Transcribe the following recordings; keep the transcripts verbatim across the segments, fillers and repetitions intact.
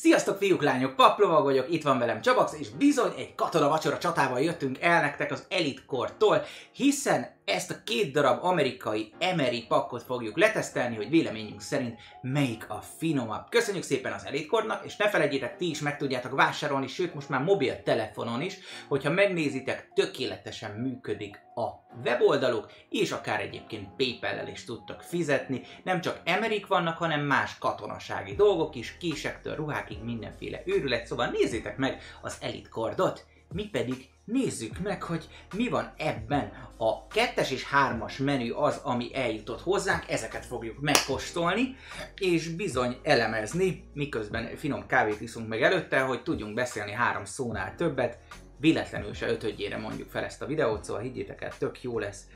Sziasztok fiúk, lányok, paplovag vagyok, itt van velem Csabax, és bizony egy katona vacsora csatával jöttünk el nektek az Elitcord-tól, hiszen ezt a két darab amerikai em er é pakkot fogjuk letesztelni, hogy véleményünk szerint melyik a finomabb. Köszönjük szépen az Elitcordnak, és ne felejtjétek, ti is meg tudjátok vásárolni, sőt most már mobiltelefonon is, hogyha megnézitek, tökéletesen működik a weboldaluk, és akár egyébként PayPal-el is tudtok fizetni. Nem csak em er ék vannak, hanem más katonasági dolgok is, késektől, ruhákig, mindenféle őrület, szóval nézzétek meg az Elitcordot, mi pedig nézzük meg, hogy mi van ebben. A kettes és hármas menü az, ami eljutott hozzánk, ezeket fogjuk megkóstolni, és bizony elemezni, miközben finom kávét iszunk meg előtte, hogy tudjunk beszélni három szónál többet. Véletlenül se ötödjére mondjuk fel ezt a videót, szóval higgyétek el, tök jó lesz.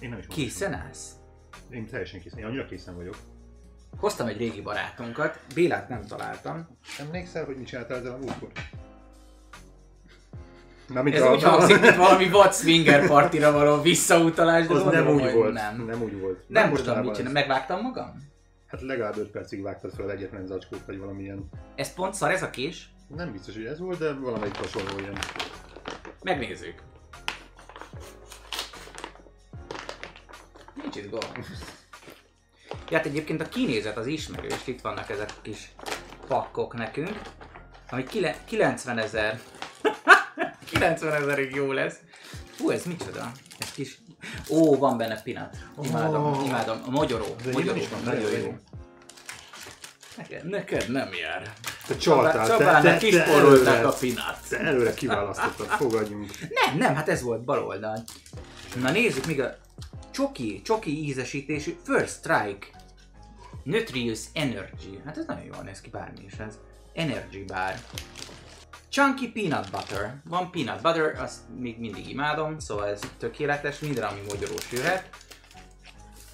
Én nem is készen állsz? Én teljesen készen, én annyira készen vagyok. Hoztam egy régi barátunkat, Bélát nem találtam. Emlékszel, hogy mit csináltál ezzel a múltkor? Na, mit ez úgy hangzik, mint valami vad swinger partira való visszautalás, de az nem, úgy nem. Volt. Nem. nem úgy volt. Nem, nem tudom, mit csinálni. Megvágtam magam? Hát legalább öt percig vágtad fel egyetlen zacskót, vagy valamilyen. Ez pont szar, ez a kés? Nem biztos, hogy ez volt, de valamelyik hasonló ilyen. Megnézzük. Nincs itt gond. Ja, hát egyébként a kinézet az ismerős, itt vannak ezek a kis pakkok nekünk, ami kilencven ezer. kilencven ezerig jó lesz. Hú, ez micsoda? Ez kis... Ó, van benne pinat. Imádom, oh. imádom. A magyaró. Magyaró van, nagyon jó. Neked, neked nem jár. Te csaltál, Csabának te, te, te a pinat. Te előre kiválasztottad, fogadjunk. Nem, nem, hát ez volt bal oldal. Na nézzük, még a csoki, csoki ízesítésű First Strike Nutrius Energy. Hát ez nagyon jól néz ki, bármi is ez. Energy bar. Chunky peanut butter. Van peanut butter, azt még mindig imádom, szóval ez tökéletes, minden, ami mogyorós jöhet.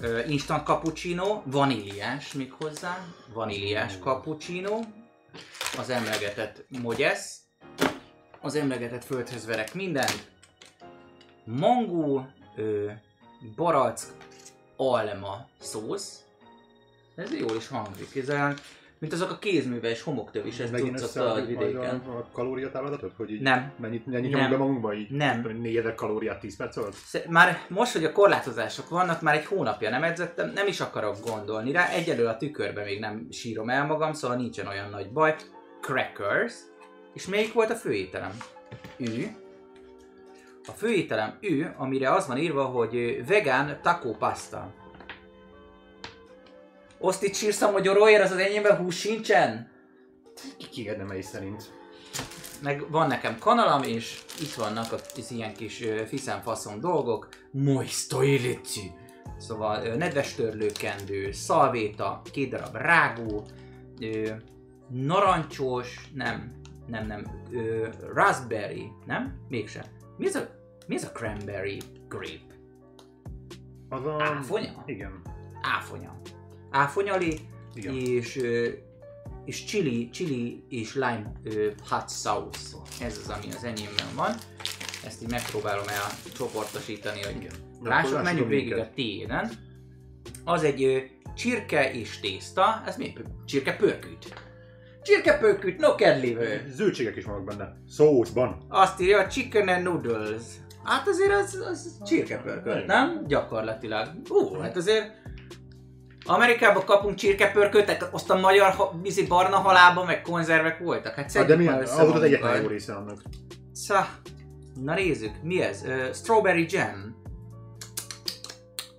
Uh, instant cappuccino, vaníliás még hozzá, vaníliás cappuccino. Az emlegetett mogyesz. Az emlegetett földhöz verek mindent. Mangó, uh, barack, alma szósz. Ez jól is hangzik, hiszen mint azok a kézműves homoktövis, ez cuccott a vidéken. A, a kalóriatábladatot, hogy így nem. mennyit nyomjuk be magunkba, így négyezer kalóriát tíz perc alatt? Már most, hogy a korlátozások vannak, már egy hónapja nem edzettem, nem is akarok gondolni rá. Egyelőre a tükörbe még nem sírom el magam, szóval nincsen olyan nagy baj. Crackers. És melyik volt a főételem? Ő. A főételem ő, amire az van írva, hogy vegán taco pasta. Azt itt sírsz a magyaróért, az az enyémben hús sincsen? Kikérdemei szerint. Meg van nekem kanalam, és itt vannak az ilyen kis fiszem-faszom dolgok. Moisto illici. Szóval nedvestörlőkendő, szalvéta, két darab rágó, narancsos, nem, nem, nem, raspberry, nem? Mégsem. Mi ez a, mi ez a cranberry grape? Az a... Áfonya? Igen. Áfonya. Áfonyali és, és chili, chili és lime hot sauce. Ez az, ami az enyémben van. Ezt így megpróbálom elcsoportosítani, hogy lássuk, menjünk végig minket. A tiéden. Az egy csirke és tészta, ez mi? Csirke pörkült. Csirke pörkült, no kedlivő. Zöldségek is vannak benne, szószban. Azt írja a chicken and noodles. Hát azért az, az csirke pörkölt, nem? Gyakorlatilag. Ó, hát azért Amerikában kapunk csirkepörköltet, azt a magyar bizi barna halában meg konzervek voltak. Hát szedjük hát, de már össze magunkat. Egyetlen jó része annak. Szá, na nézzük, mi ez? Uh, strawberry jam.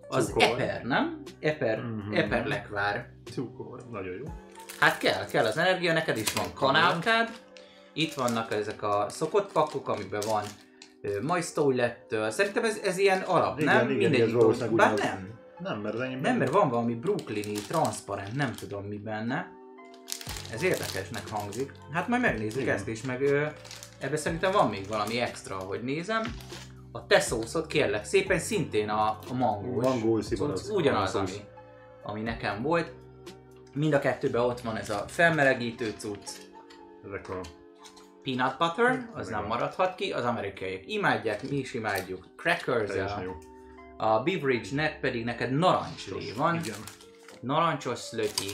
Az cukor. Eper, nem? Eper, mm-hmm. eper lekvár. Cukor, nagyon jó. Hát kell, kell az energia, neked is van kanálkád. Itt vannak ezek a szokott pakkok, amiben van uh, moisto illetől. Szerintem ez, ez ilyen alap, igen, nem? Igen, mindegyik dolog, bár nem. Nem, mert ennyi. Nem, mert van valami brooklyni, transzparent, nem tudom mi benne. Ez érdekesnek hangzik. Hát majd megnézzük igen. Ezt is, meg ebben szerintem van még valami extra, ahogy nézem. A te szószod kérlek szépen szintén a, a mangós. Mangós szóval ugyanaz, ami, ami nekem volt. Mind a kettőben ott van ez a felmelegítő cucc. Ezek a... Peanut butter, az igen. Nem maradhat ki, az amerikaiak imádják, mi is imádjuk. Crackers-el. A beverage net pedig neked narancslé van. Igen. Narancsos szlöki.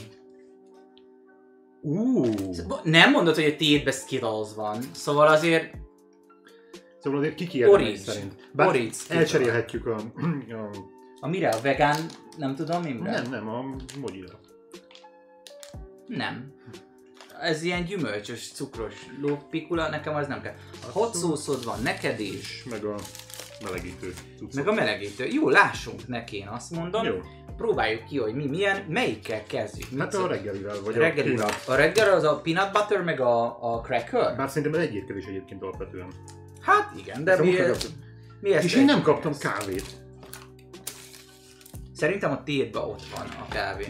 Uh. Nem mondod, hogy a tiédben Skittles van, szóval azért... Szóval azért kikiérdemény szerint. Bár elcserélhetjük a... a... A mire? A vegán... nem tudom, imre? Nem, nem, a mogyira. Nem. Ez ilyen gyümölcsös, cukros lópikula, nekem az nem kell. A hot szószod van, neked is. Meg a melegítő. Cuccot. Meg a melegítő. Jó, lássunk neki, én azt mondom. Jó. Próbáljuk ki, hogy mi milyen, melyikkel kezdjük. Mit hát a reggelivel, vagy reggeli. A peanut. A reggel az a peanut butter, meg a, a cracker? Bár szerintem ez egy étkezés egyébként alapvetően. Hát igen, de mi, a... mi ezt... És én nem kaptam ezt? Kávét. Szerintem a tétben ott van a kávé.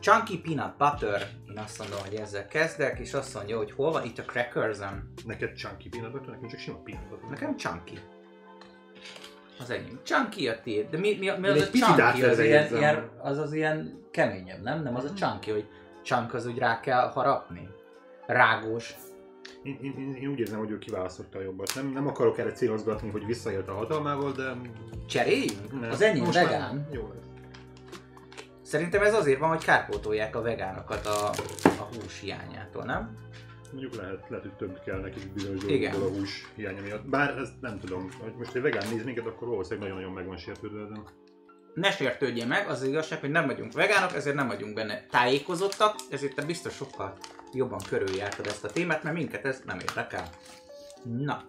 Chunky peanut butter. Én azt mondom, hogy ezzel kezdek, és azt mondja, hogy hol van itt a crackersem. Neked chunky peanut butter, nekem csak sima peanut butter. Nekem chunky. Az enyém. Chunky a tiéd. De mi, mi, mi az, az a chunky? Az, ilyen, ilyen, az az ilyen keményebb, nem? Nem az a chunky, hogy chunk az úgy rá kell harapni. Rágós. Én, én, én úgy érzem, hogy ő kiválasztotta a jobbat. Nem, nem akarok erre célozgatni, hogy visszaélt a hatalmával, de... Cseréljünk? Az enyém vegán. Jó lesz. Szerintem ez azért van, hogy kárpótolják a vegánokat a, a hús hiányától, nem? Mondjuk lehet, lehet, hogy több kell nekik bizonyos dolgokból a hús hiánya miatt. Bár ezt nem tudom, hogy most egy vegán néz minket, akkor valószínűleg nagyon-nagyon meg van sértődve ezen. Ne sértődjél meg, az igazság, hogy nem vagyunk vegánok, ezért nem vagyunk benne tájékozottak, ezért te biztos sokkal jobban körüljártad ezt a témát, mert minket ez nem érdekel. Na.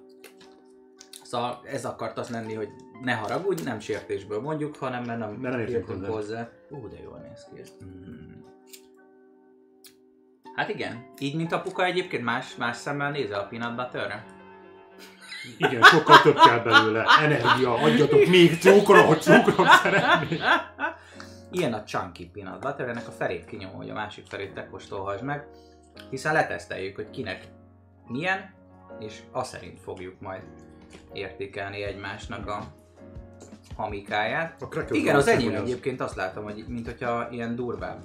Szóval ez akart az lenni, hogy ne haragudj, nem sértésből mondjuk, hanem mert nem, nem értünk hozzá. Ó, de jól néz ki. Hmm. Hát igen. Így, mint apuka egyébként más, más szemmel nézel a peanut butterre? Igen, sokkal több kell belőle. Energia, adjatok még cukrot, cukrot szeretnék. Ilyen a chunky peanut butter, ennek a felét kinyomol, hogy a másik felét te kóstolhass meg. Hiszen leteszteljük, hogy kinek milyen, és azt szerint fogjuk majd értékelni egymásnak a hamikáját. A igen, az enyém egyébként azt látom, hogy mint hogyha ilyen durvább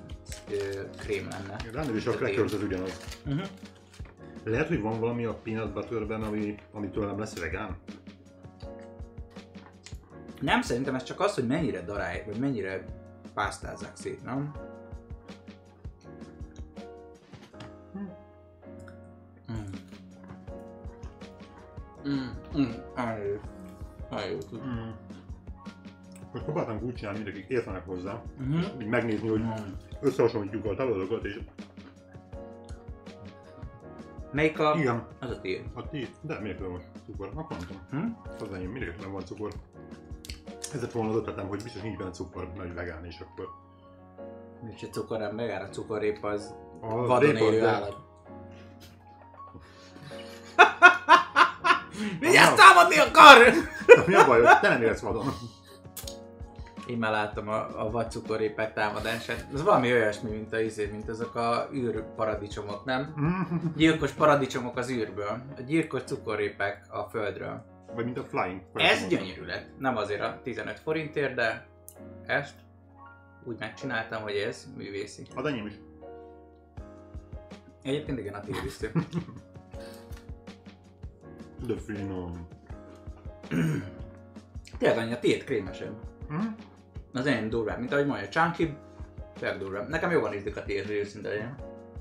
ö, krém lenne. Rándom is a crackers az ugyanaz. Uh-huh. Lehet, hogy van valami a peanut butterben, ami, amitől nem lesz vegán? Nem, szerintem ez csak az, hogy mennyire darálják, vagy mennyire pásztázzák szét, nem? Mmm, mmm, álljuk. Álljuk. Most próbáltam úgy csinálni, mindenki értenek hozzá, mm-hmm. és így megnézni, hogy mm. összehasonlítjuk a távolokat, és... Melyik a... Igen. Az a tiéd. A tiéd? De miért van most cukor? Akkor mondtam. Hm? Az enyém, miért nem van cukor? Ez lett volna az ötletem, hogy biztos nincs benne cukor, nagy vegán, és akkor... Nincs egy cukor, nem vegán, a cukorrépa az a vadon élő állat. Vigyázz, támadni akar! Mi a baj, te nem élsz vadon. Én már láttam a, a vadcukorépek támadását. Ez valami olyasmi, mint, a, izé, mint ezek a űrparadicsomok, nem? Gyilkos paradicsomok az űrből. A gyilkos cukorépek a földről. Vagy mint a flying. Ez gyönyörű lett. Nem azért a tizenöt forintért, de ezt úgy megcsináltam, hogy ez művészi. Az enyém is. Egyébként igen, a tiéd is szép. De finom. Tényleg annyi, a tiéd krémesebb. Hm? Az enyém durvább, mint ahogy mondja, chunky, tényleg durvább. Nekem jobban ízlik a tiéd, őszintén legyen.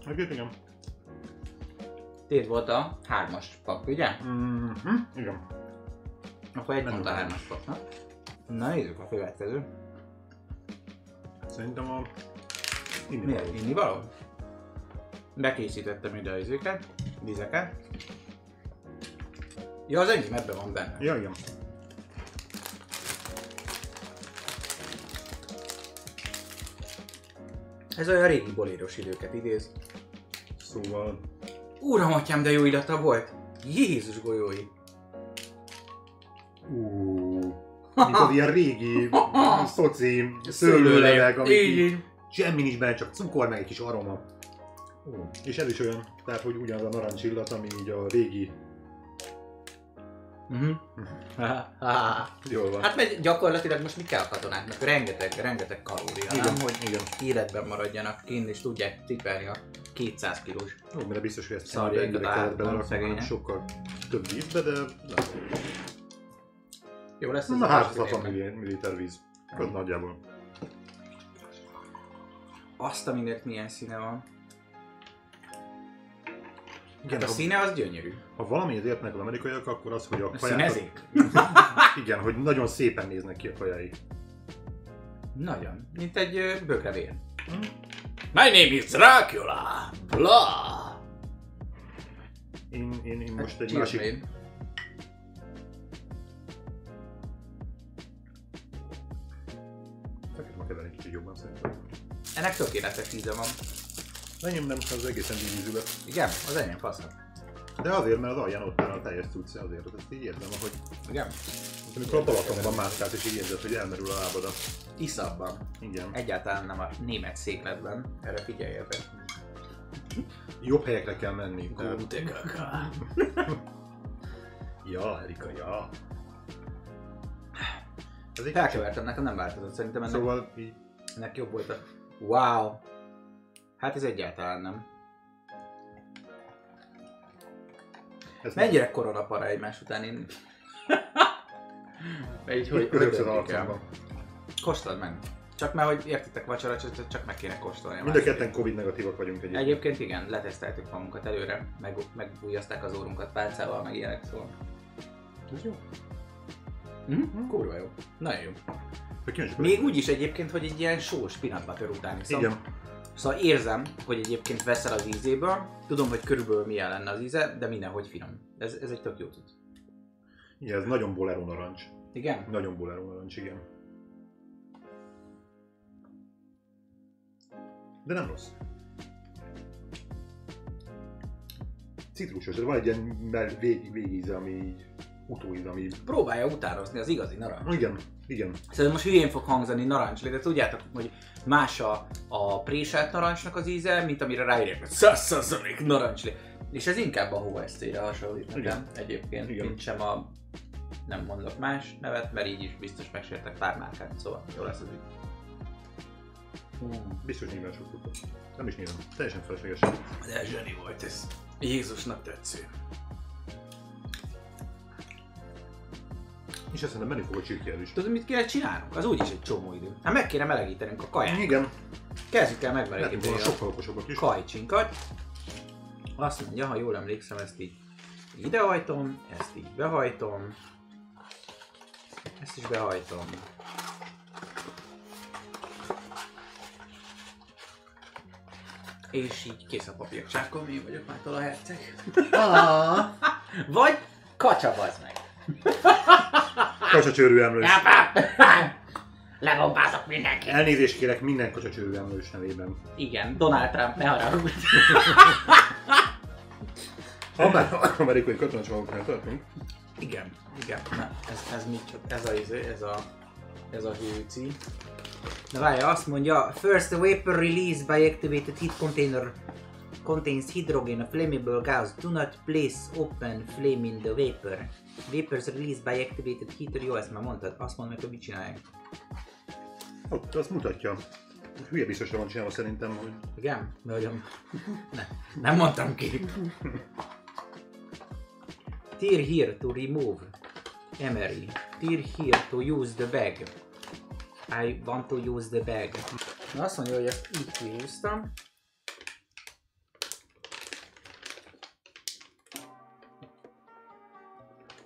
Hát igen. Tiéd volt a hármas pak, ugye? Mm -hmm. Igen. Akkor egy pont a hármas paknak. Na nézzük a következő. Szerintem a... Miért? Innivaló? Bekészítettem ide a ízőket, vizeket. Ja, az enyém ebben van benne. Ja, igen. Ez olyan régi boléros időket idéz. Szóval... Úram, atyám, de jó illata volt! Jézus golyói! Úúúú... Mint az ilyen régi, szoci szőlőlevek, amik semmi nincs benne, csak cukor, meg egy kis aroma. Ó. És ez is olyan, tehát hogy ugyanaz a narancs illat, ami így a régi... Mhm. Jól van. Hát meg gyakorlatilag most mi kell a katonáknak? Rengeteg, rengeteg kalória, igen, nem? Hogy igen. Életben maradjanak kint és tudják tippelni a kétszáz kilós szarjaikat. Jó, mert biztos, hogy ezt emberek kellett belerakni, sokkal több vízbe, de nem. Jó lesz ez. Na háromszázhatvan milliliter víz. Köz nagyjából. Azt a mindent milyen színe van. Igen, hát a színe az gyönyörű. Ha valamiért értnek az amerikaiak, akkor az, hogy a kaják... Igen, hogy nagyon szépen néznek ki a kajái. Nagyon. Mint egy bökrevél. Hm? My name is Dracula! Bla! Én, én, én most hát egy másik... Made. Neked ma keverni kicsit jobban szerintem. Ennek tökéletes íze van. Enyém nem, az egészen vízű lett. Igen, az enyém fasznak. De azért, mert az alján ott áll a teljes cucc, azért ezt így érzem, ahogy... Igen. Amikor a Balatonban mászkálsz és így érzed, hogy elmerül a lábad a... Iszabban. Igen. Egyáltalán nem a német székletben. Erre figyeljetek. Jobb helyekre kell menni. Gute kaka. Ja, Erika, ja. Felkevertem, nekem nem változott. Szerintem ennek, szóval... ennek jobb volt a... Wow! Hát ez egyáltalán nem. Ez mennyire nem... koronapara egymás után én... Így, hogy örökkel. Kóstold meg. Csak már, hogy értitek vacsora, csak meg kéne kóstolni. Mind a ketten Covid negatívak vagyunk egyébként. Egyébként igen, leteszteltük magunkat előre, meg, megbújjazták az órunkat pálcával, meg ilyenek, szóval. Ez jó. Mm-hmm. Kurva jó. Nagyon jó. Még úgy is egyébként, hogy egy ilyen sós pinatba tör után iszom. Igen. Szóval érzem, hogy egyébként veszel az ízéből, tudom, hogy körülbelül milyen lenne az íze, de mindenhogy finom. Ez, ez egy tök jó tud. Igen, ez nagyon bolero narancs. Igen? Nagyon bolero narancs, igen. De nem rossz. Citrusos, van egy ilyen vég, végíze, ami így utóíze, ami... Próbálja utánozni az igazi narancs. Igen, igen. Szerintem most hülyén fog hangzani narancslé, de tudjátok, hogy más a, a préselt narancsnak az íze, mint amire ráírják, hogy száz százalék narancslé. És ez inkább a há es cé-re hasonlít nekem egyébként, igen. Mint sem a... Nem mondok más nevet, mert így is biztos megsértek pár márkát, szóval jó lesz az ügy. Hmm. Biztos nyilván sok tudok. Nem is nyilván. Teljesen felesleges. De zseni volt ez. Jézusnak tetsző. És azt hiszem, menni fog a csirkéhez is. Tudod, mit kéne csinálnunk? Az úgyis egy csomó idő. Hát meg kéne melegítenünk a kaját. Igen. Kezdjük el megmelegíteni a kajcsinkat. Azt mondja, ha jól emlékszem, ezt így idehajtom, ezt így behajtom, ezt is behajtom. És így kész a papírcsákom, én vagyok mától a herceg. Vagy kacsa, bazd meg! Kacsacsőrű emlős. Legombázok mindenkit. Elnézést kérek minden kacsacsőrű emlős nevében. Igen, Donald Trump, ne haragudj. Ha már amerikai katonacsomagoknál tartunk. Igen, igen. Na, ez, ez mit? Ez a izé, ez a... Ez a hűci. Na várja, azt mondja, first vapor release by activated heat container contains hydrogen, a flammable gas. Do not place open flame in the vapor. Vapors released by activated heater. Jó, ezt már mondtad. Azt mondd meg, hogy mit csinálják. Ott, azt mutatja. Hülye biztosra van csinálva szerintem, hogy... Igen? De hogyan... Ne, nem mondtam ki. Tear here to remove. em er e. Tear here to use the bag. I want to use the bag. Na azt mondja, hogy ezt így kihúztam.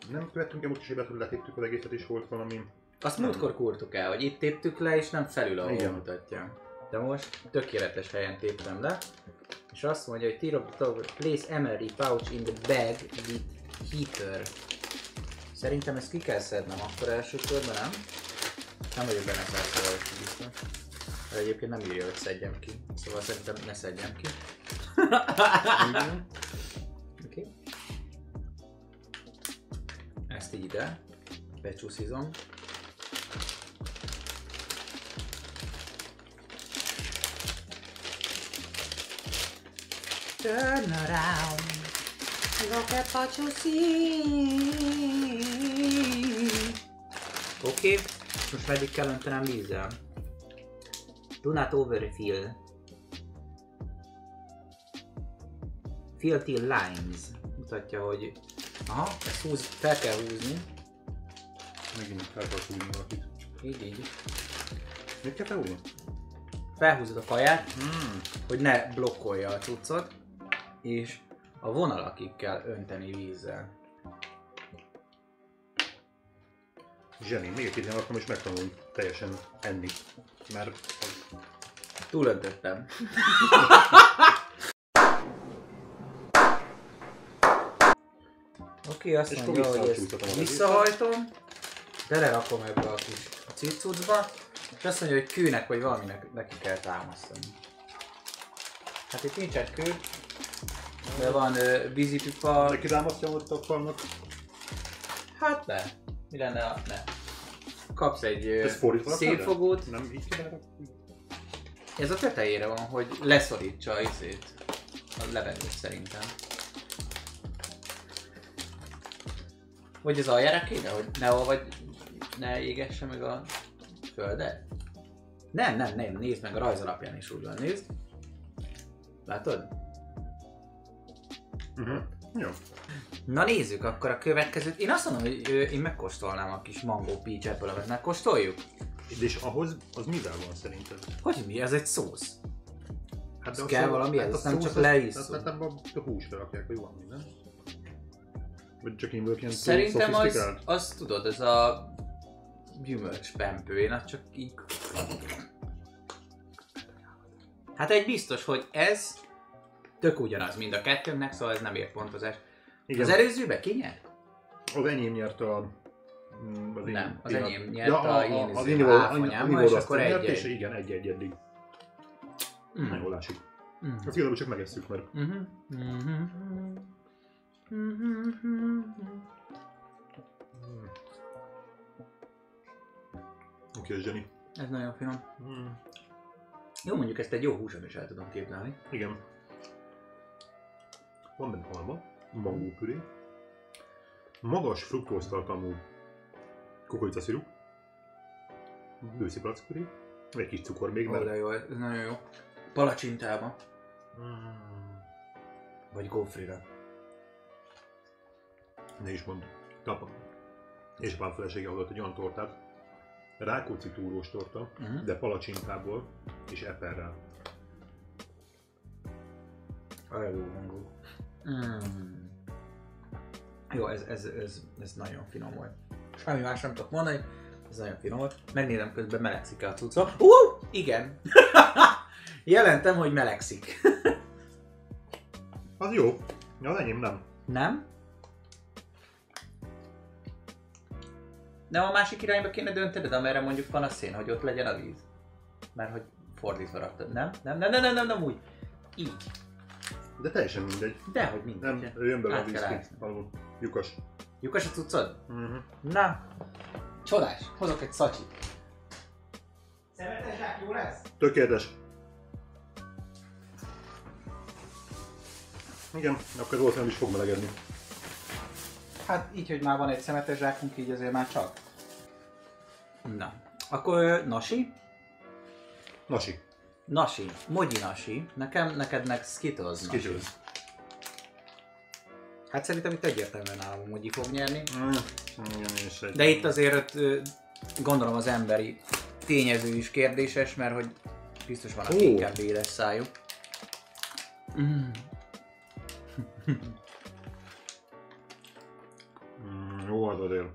Nem követtünk el most is évet, hogy letéptük az egészet is volt valami... Azt nem. Múltkor kurtuk el, hogy itt téptük le és nem felül, ahol mutatja. De most tökéletes helyen téptem le. És azt mondja, hogy tear up the place em er e pouch in the bag with heater. Szerintem ezt ki kell szednem akkor első körben, nem? Nem vagyok benne száz százalékig biztos. De egyébként nem írja, hogy szedjem ki. Szóval szerintem ne szedjem ki. Okay. Ezt így ide. Becsúszizom. Turn around. Look at what you see. Oké. Okay. Most meddig kell öntenem vízzel. Do not overfill. Fill till lines. Mutatja, hogy... Aha, ezt húz... fel kell húzni. Megint fel kell húzni valakit. Így, így. Mit kell felhúzni? Felhúzod a kaját, hmm. Hogy ne blokkolja a cuccot. És A vonalakig kell önteni vízzel. Zseni, még egy idén akkor most megtanulunk teljesen enni, mert... Túlöntöttem. Oké, okay, azt és mondja, hogy ezt visszahajtom, belerakom ebbe a kis cicucba, és azt mondja, hogy kőnek vagy valaminek neki kell támasztani. Hát itt nincsen kő, de van vízipipa... Neki támasztja ott a falnak? Hát ne. Mi lenne a... ne. Kapsz egy szélfogót. Nem így kell. Ez a tetejére van, hogy leszorítsa a izét. A levegőt szerintem. Vagy az aljára kéne, hogy ne vagy ne égesse meg a földet? Nem, nem, nem, nézd meg a rajz alapján is úgy van, nézd. Látod? Uh-huh. Jó. Na nézzük akkor a következőt. Én azt mondom, hogy én megkóstolnám a kis mango peach apple-et, megkóstoljuk. És ahhoz, az mivel van szerinted? Hogy mi? Ez egy szósz. Hát de kell valami, hát ezt nem csak leisszunk. Hát nem a húsra rakják, hogy van minden. Vagy csak én vagyok ilyen szerintem az, az, tudod, ez a gyümölcspempő, én azt csak így... Hát egy biztos, hogy ez tök ugyanaz mind a kettőnknek, szóval ez nem ér pontozás. Igen. Az előzőben ki nyert? Az enyém nyert a... Az én... Nem, az én enyém nyert ja, a, a én az én áfonyámmal, és akkor egy-egy. És igen, egy-egy eddig. Mm. Nagyon lássuk. Mm. Ezt igazából csak megesszük, mert... Mm-hmm. Mm-hmm. Mm-hmm. Oké, okay, Jenny. Ez nagyon finom. Mm. Jó, mondjuk ezt egy jó húson is el tudom képzelni. Igen. Van benne halma, mangópüré, magas fruktóztartalmú kukoricaszirup, bőszipalackpüré, egy kis cukor még, mert... Oh, jó, ez nagyon jó. Palacsintába. Mm. Vagy gófrira. Ne is mondd. Kapom. És pár felesége adott egy olyan tortát, Rákóczi túrós torta, uh-huh. de palacsintából és eperrel. Ajjó, hangul. Mm. Jó, ez, ez, ez, ez nagyon finom volt. Semmi más nem tudok mondani, ez nagyon finom volt. Megnézem közben, melegszik-e a cucca. Hú, uh, igen! Jelentem, hogy melegszik. Az jó. Ja, az enyém nem. Nem? Nem a másik irányba kéne döntened, amerre mondjuk van a szén, hogy ott legyen a víz. Mert hogy fordítva raktad, nem? Nem, nem, nem, nem, nem, nem úgy. Így. De teljesen mindegy. Dehogy mindegy. Nem, jön bele a víz ki. Való. Lyukas. Lyukas a cuccod? Mhm. Na. Csodás. Hozok egy szacsit. Szemetes zsák, jó lesz? Tökéletes. Igen, akkor valószínűleg is fog melegedni. Hát így, hogy már van egy szemetes zsákunk, így azért már csak. Na, akkor nasi? Nasi. Nasi. Mogyi nasi. Nekem, neked meg Skittles nasi. Skittles. Hát szerintem itt egyértelműen nálam a mogyi fog nyerni. Mm, de itt azért gondolom az emberi tényező is kérdéses, mert hogy biztos van, aki inkább éles szájú. Mm. Jó az azért.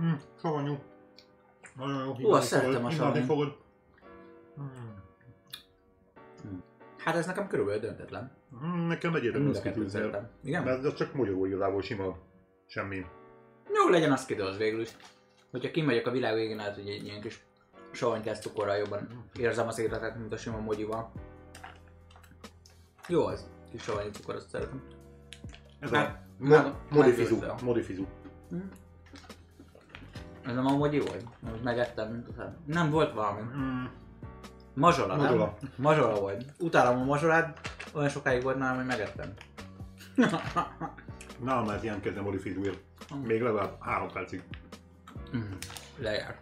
Mm, savanyú. Nagyon jó. Hú, azt szerettem a savanyú. Mm. Hát ez nekem körülbelül döntetlen. Mm, nekem egyébként az kitűzzel. Igen? De ez csak mogyogó igazából sima. Semmi. Jó, legyen az kitűz végül is. Hogyha kimegyek a világ végén, hát ugye egy ilyen kis savanyú cukorral jobban érzem az életet, mint a sima mogyival. Jó az. Kis savanyú cukor, azt szeretem. Ez a modifizú. Modifizú. Ez nem a mogyi volt? Most megettem, mint utána. Nem, volt valami. Mazsola, nem? Mazsola volt. Utálom a mazsolát, olyan sokáig volt nálam, hogy megettem. Nálam lehet ilyen kezdve modifizúért. Még legalább három percig. Lejár.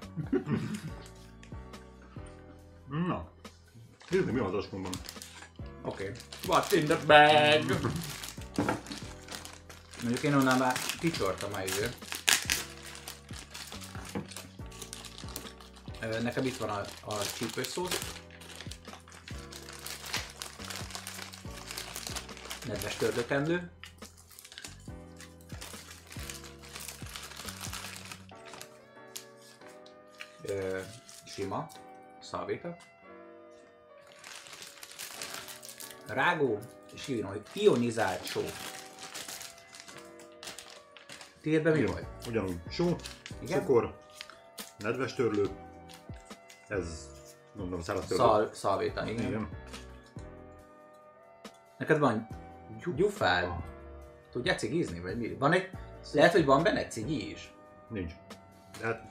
Na. Nézzük, mi az askomban. Oké. Okay. What's in the bag? Mondjuk én onnan már kicsortam a időt. Nekem itt van a, a csípőszósz. Nedves tördökendő. Ö, sima szalvéta. Rágó és ionizált só. Tiédben mi volt? Ugyanúgy só, cukor, nedves törlő, ez gondolom száraz törlő. Szal, szalvéta, igen. igen. Neked van gyufád? Ah. Tudják cigizni vagy mi? Van egy... Lehet, hogy van benne cigi is? Nincs. Hát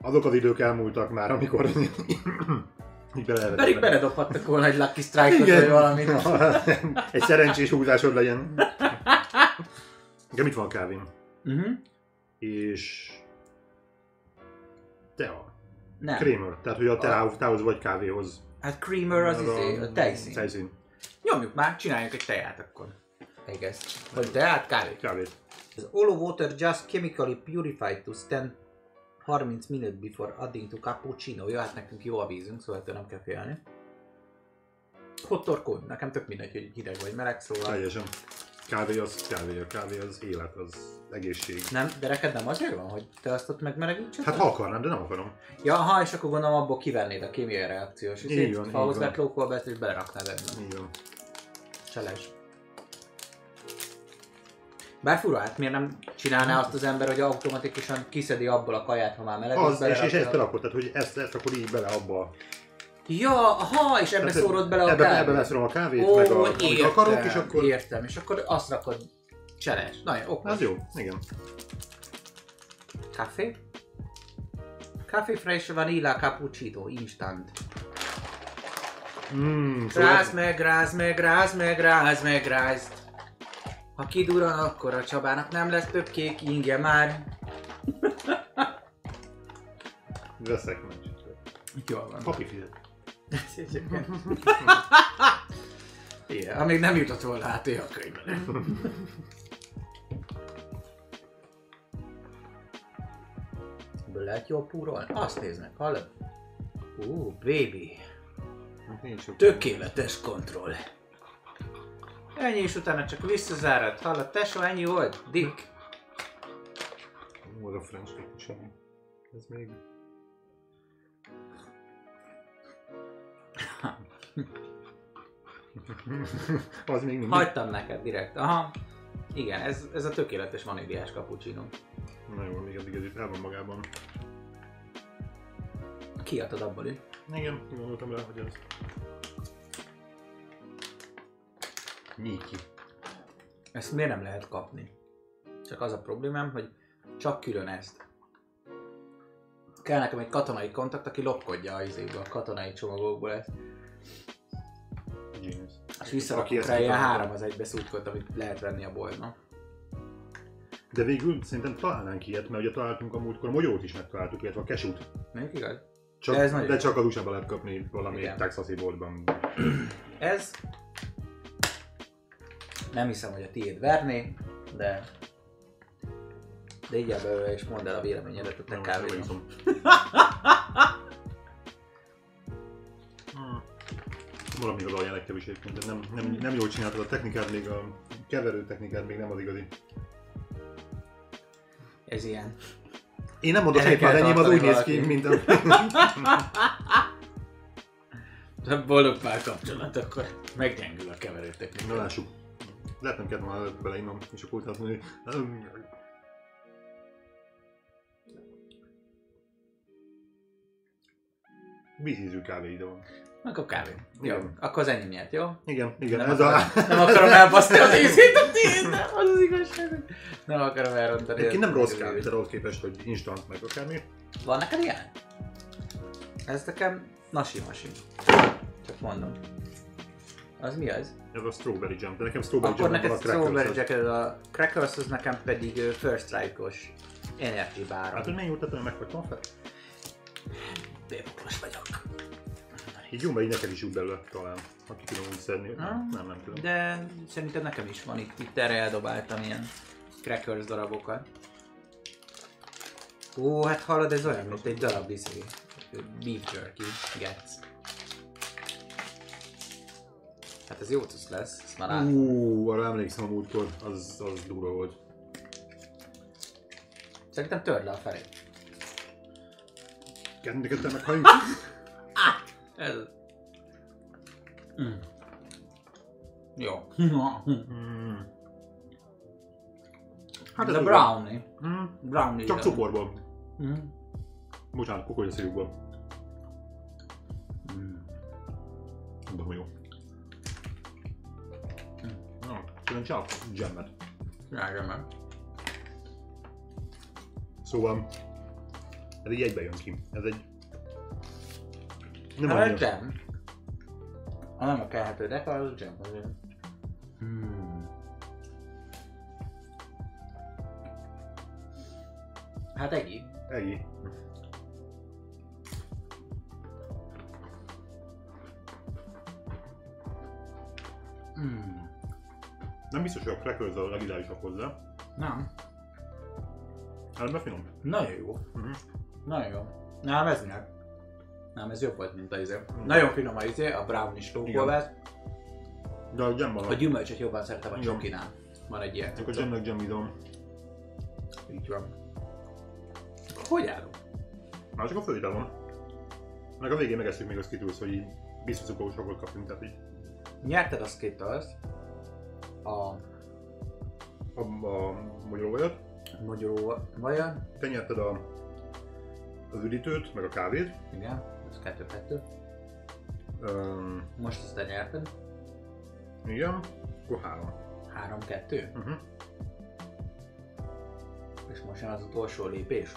azok az idők elmúltak már, amikor... Pedig beledobhattak volna egy Lucky Strike-ot vagy valamit. Egy szerencsés húzásod legyen. Igen, mit van a kávén? Uh-huh. És... Tea. Nem. Creamer. Tehát, hogy a teához vagy kávéhoz. Hát creamer az az izé, a tejszín. Nyomjuk már, csináljunk egy teát akkor. Igaz. Vagy teát, kávét. Kávét. Az all water just chemically purified to stand harminc minutes before adding to cappuccino. Jó, hát nekünk jó a vízünk, szóval ettől nem kell félni. Hot or cold. Nekem tök mindegy, hogy hideg vagy meleg, szóval... Teljesen. Kávé az kávé, a kávé az élet, az egészség. Nem, de neked nem azért van, hogy te azt ott megmelegítsen? Hát ha akarnád, de nem akarom. Ja, ha, és akkor gondolom abból kivennéd a kémiai reakciós izét, ha hozzá klókolba be, ezt és beleraknád ebben. Így van. Cseles. Bár fura, hát miért nem csinálná azt az ember, hogy automatikusan kiszedi abból a kaját, ha már meleg az, és, és ezt berakod, tehát hogy ezt, ezt akkor így bele abba. Ja, ha, és ebbe szórod bele a ebbe, kávét. Ebbe beszélom a kávét, ó, meg a, amit értem, akarok, és akkor... Értem, és akkor azt rakod cseles. Na jó, okos. Az jó, igen. Café. Café fresh vanilla cappuccino, instant. Mm, ráz meg, ráz meg, ráz meg, ráz meg, ráz. Ha kidurran, akkor a Csabának nem lesz több kék ingye már. Veszek meg. Jól van. Papifizet. Igen, amíg nem jutott volna át a könyvben. Ebből lehet jól púrolni? Azt néznek, hallod? Ú, baby. Tökéletes kontroll. Ennyi, és utána csak visszazárad. Hallod, tesó, ennyi volt? Dick. Ó, a French Dick. Ez még... Az még mindig. Hagytam neked direkt. Aha. Igen, ez, ez a tökéletes vaníliás cappuccino. Na jó, még eddig ez el van magában. Kiadtad abból is. Igen, gondoltam rá, hogy ez. Nyígy ki. Ezt miért nem lehet kapni? Csak az a problémám, hogy csak külön ezt. Kell nekem egy katonai kontakt, aki lopkodja a izébe a katonai csomagokból ezt. Genius. És visszarakott rá ilyen három az egybe szútkot, amit lehet venni a boltban. De végül szerintem találnánk ilyet, mert ugye találtunk a múltkor a mogyót is megtaláltuk, illetve a kesút. Nem igaz? Csak, de, ez de csak az újságban lehet kapni valami texasi boltban. Ez... Nem hiszem, hogy a tiéd verné, de... De így belőle és mondd el a véleményedet a te kávéban. Valami oda a jelekkel is egyébként, de nem, nem, nem jól csináltad a technikát, még a keverő technikát még nem az igazi. Ez ilyen. Én nem mondok, hogy már enyém az úgy néz ki, mint a... Boldog pár kapcsolat, akkor meggyengül a keverő technikát. Na lássuk. Lehet nem kellett volna beleinom, és akkor azt mondani, hogy... Vízízű kávé ide van. Akkor a kávé. Jó, igen. Akkor az enyém nyert, jó? Igen, igen. Nem, ez akarom, a... nem akarom elbaszni az ízét a tiédnek, az az igazság. Nem akarom elrontani. Egyébként nem rossz kávé, de ahhoz képest, hogy instant meg akármi. Van neked ilyen? Ez nekem nasi-masi. Csak mondom. Az mi az? Ez a strawberry jam, de nekem strawberry jam van a crackers. Akkor neked strawberry jam, a crackers, az nekem pedig First Strike-os energy bar. Hát, hogy mennyi utatlan meghagytam fel? Béboklos vagyok. Így jó, mert így neked is úgy belőle talán, ha ki tudom úgy szedni. Hmm. Nem, nem, nem tudom. De szerintem nekem is van itt, itt erre eldobáltam ilyen crackers darabokat. Ó, hát hallod, ez olyan, mint egy darab izé. Beef jerky, gec. Hát ez jó cucc lesz, ezt már látom. Úúúú, arra emlékszem a múltkor, az, az durva volt. Szerintem törd le a felét. Kettőketten meghajunk. Ez... Mm. Jó. Mm. Hát ez a brownie. Mm. Brownie. Csak cukorban. Mm. Bocsánat, kukornyaszírukban. Mm. Abban jó. Külön csinálok gemmet. Csinálj gemmet. Szóval... Ez így egybe jön ki. Ez egy... Nem hát a gem. Ha nem a kelhető dekar, az a gem azért. Hmm. Hát egi. Egi. Hmm. Nem biztos, hogy a crackers a legideálisabb hozzá. Nem. Ellenben finom. Nagyon jó. Mm-hmm. Nagyon jó. Nem, ez minek? Nem, ez jobb volt, mint a izé. Mm. Nagyon finom a izé, a brownie slókból vesz. De a gem van. A gyümölcsöt jobban szeretem a csokinál. Van egy ilyen. Csak a gemnek gemmidom. Így van. Hogy állunk? Már csak a főétel. Meg a végén megesszük még a Skittles, hogy így biztos cukorosokból kapjunk, tehát így. Nyerted a Skittles. A... A... a magyaróvajat. Magyaróvajat. Te nyerted a... az üdítőt, meg a kávét. Igen, ez kettő-kettő. Um, Most ezt te nyerted. Igen, akkor három. Három-kettő? Uh-huh. És most jön az utolsó lépés.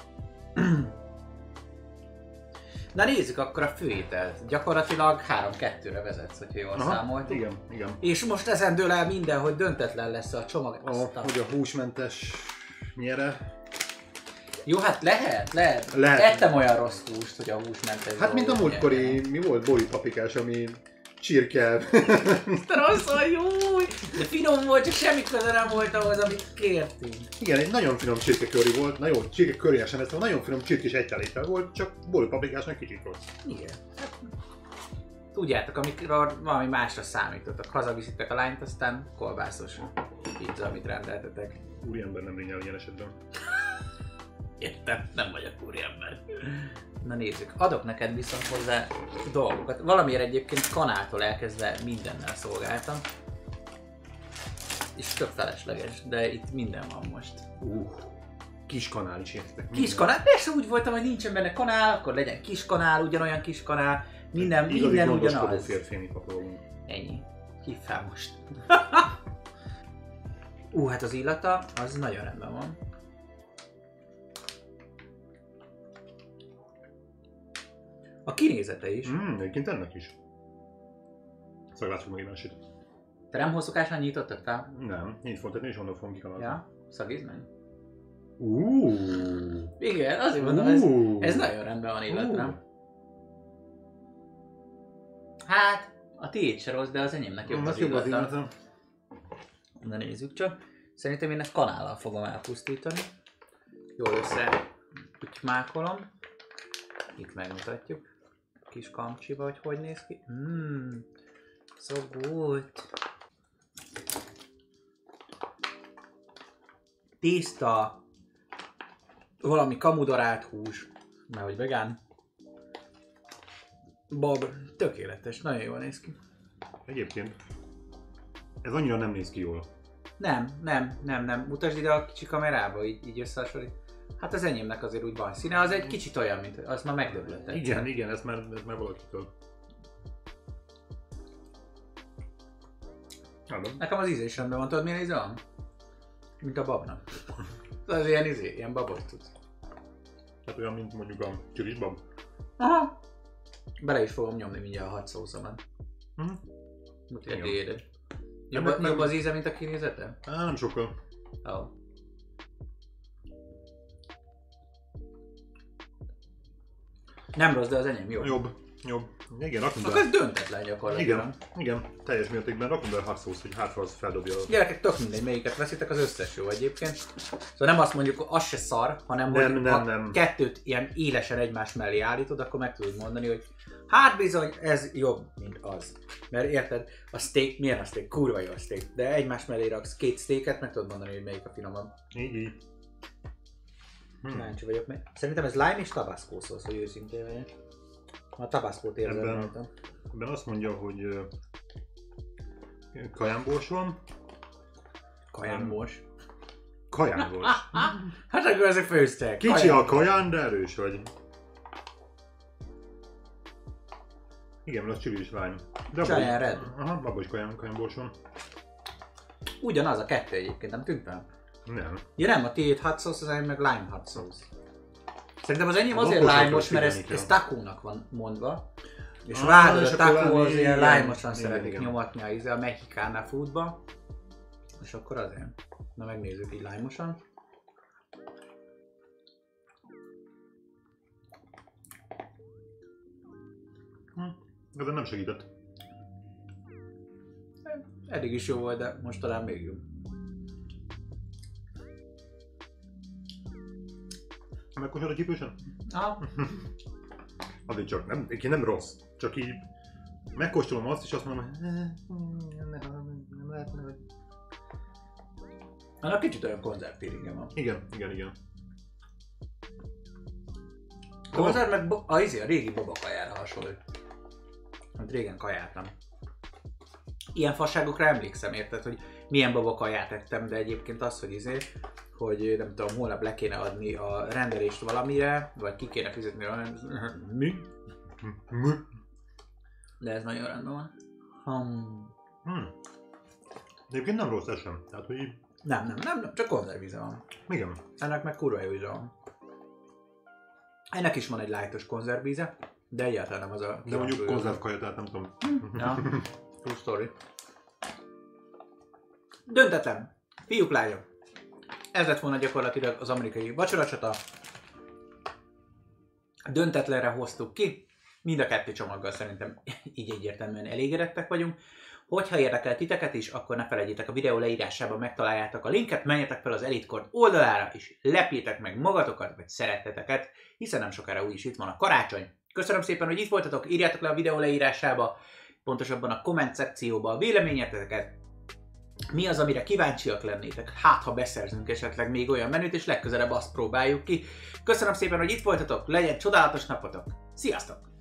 Na nézzük akkor a főételt. Gyakorlatilag három-kettőre vezetsz, hogyha jól aha, számoltuk. Igen, igen. És most ezen dől el minden, hogy döntetlen lesz a csomag. A, a... Hogy a húsmentes nyere. Jó, hát lehet, lehet. lehet. Ettem olyan rossz húst, hogy a húsmentes. Hát mint a múltkori, mi volt borítpapikás, ami csirke. De rosszul, jó! De finom volt, csak semmi köze nem volt ahhoz, amit kértünk. Igen, egy nagyon finom csirkekörri volt, na jó, csirkekörri sem lesz, nagyon finom csirkés egytelétel volt, csak borítpapikásnak kicsit rossz. Igen. Tudjátok, amikor valami másra számítottak, hazaviszitek a lányt, aztán kolbászos pizza, amit rendeltetek. Úriember nem lényel ilyen esetben. Értem, nem vagyok úriember. Na nézzük, adok neked viszont hozzá dolgokat. Valamiért egyébként kanáltól elkezdve mindennel szolgáltam. És tök felesleges, de itt minden van most. Uh, kis kanál is értek. Kis kanál? Persze úgy voltam, hogy nincsen benne kanál, akkor legyen kis kanál, ugyanolyan kis kanál. Minden, minden ugyanaz. Férfémi pakolunk. Ennyi. Hívd fel most. Ú, uh, hát az illata, az nagyon rendben van. A kinézete is. Mmm, egyébként ennek is. Szóval látszunk meg imásit. Te nem hosszokásnál nyitottad fel? Nem, nincs fontatni, és onnan fogom kikaladni. Ja, szagízd meg. Uuuuh. Igen, azért mondom, ez, ez nagyon rendben van illetve. Uh. Hát, a tiéd se rossz, de az enyémnek jobb az illata. Na nézzük csak. Szerintem én ezt kanállal fogom elpusztítani. Jól össze pütymákolom. Itt megmutatjuk. Kis kamcsiba, hogy hogy néz ki. Mmm, so good. Tészta, valami kamudarált hús, mert hogy vegán. Bab, tökéletes, nagyon jól néz ki. Egyébként ez annyira nem néz ki jól. Nem, nem, nem, nem. Mutasd ide a kicsi kamerába, így, így összehasonlít. Hát az enyémnek azért úgy van színe, az egy kicsit olyan, mint azt már megdöblöttek. Igen, igen, ez már, ez már valakitől. Nekem az íze is rendben van, tudod milyen íze van? Mint a babnak. Az ilyen íze, ilyen babos tudsz. Hát olyan, mint mondjuk a csirisbab. Aha. Bele is fogom nyomni mindjárt a hat szószomat. Mhm. Mutatja élet. Jobb az íze, mint a kinézete? Á, nem sokkal. Oh. Nem rossz, de az enyém jobb. Jobb, jobb. Igen, rakunk be. Akkor ez döntetlen gyakorlatilag. Igen, igen, teljes mértékben rakunk be a hot sauce, hogy hátra az feldobja. Gyerekek, tök mindegy, melyiket veszitek, az összes jó egyébként. Szóval nem azt mondjuk, hogy az se szar, hanem nem, hogy nem, ha nem. Kettőt ilyen élesen egymás mellé állítod, akkor meg tudod mondani, hogy Hát bizony, ez jobb, mint az. Mert érted, a steak, milyen a steak? Kurva jó a steak. De egymás mellé raksz két steaket, meg tudod mondani, hogy melyik a finomabb. Így, így. Kíváncsi vagyok meg. Szerintem ez lime és tabasco szósz, hogy őszintén vagyok. A tabascót érzem rajta. Ebben azt mondja, hogy kajámbors van. Kajámbors? Kajámbors. Hát akkor ezek főztek. Kicsi a kaján, de erős vagy. Igen, mert az csülős lány. Csajan red. Aha, babos kaján, kajámbors van. Ugyanaz a kettő egyébként, nem tűnt fel? Nem. Ja nem, a tiéd hot sauce, az meg lime hot sauce. Szerintem az enyém azért lime-os, mert ez, ez takónak van mondva. És ah, vágod, és a takó az ilyen lime-osan szeretik nyomatni a íze a mexikánál foodba. És akkor azért. Na megnézzük így lime-osan. Hm, ezen nem segített. Eddig is jó volt, de most talán még jobb. Megkosod a csípősen? Ah. Azért csak, nem, nem rossz. Csak így megkóstolom azt, és azt mondom, hogy nem lehetne, hogy... Annak kicsit olyan konzerv feelingje van. Igen, igen, igen. Konzerv meg a, a régi babakajára hasonlít. Hát régen kajáltam. Ilyen fasságokra emlékszem, érted, hogy milyen babakaját ettem, de egyébként az, hogy izé, hogy nem tudom, holnap le kéne adni a rendelést valamire, vagy ki kéne fizetni valamire. Mi? Mi? De ez nagyon rendben van. Hmm. Hmm. Egyébként nem rossz ez sem. Tehát, hogy... nem, nem, nem, nem, csak konzervíze van. Igen. Ennek meg kurva jó íze van. Ennek is van egy lightos konzervíze, de egyáltalán nem az a... de mondjuk konzervkaja, tehát nem tudom. Ja. True story. Döntetlen. Fiúk, lányok. Ez lett volna gyakorlatilag az amerikai vacsoracsata. Döntetlenre hoztuk ki. Mind a kettő csomaggal szerintem így egyértelműen elégedettek vagyunk. Hogyha érdekel titeket is, akkor ne felejtjétek, a videó leírásában megtaláljátok a linket, menjetek fel az Elitcord oldalára, és lepjétek meg magatokat, vagy szeretteteket, hiszen nem sokára úgyis itt van a karácsony. Köszönöm szépen, hogy itt voltatok, írjátok le a videó leírásába, pontosabban a komment szekcióba a véleményeteket. Mi az, amire kíváncsiak lennétek? Hát, ha beszerzünk esetleg még olyan menüt, és legközelebb azt próbáljuk ki. Köszönöm szépen, hogy itt voltatok, legyen csodálatos napotok! Sziasztok!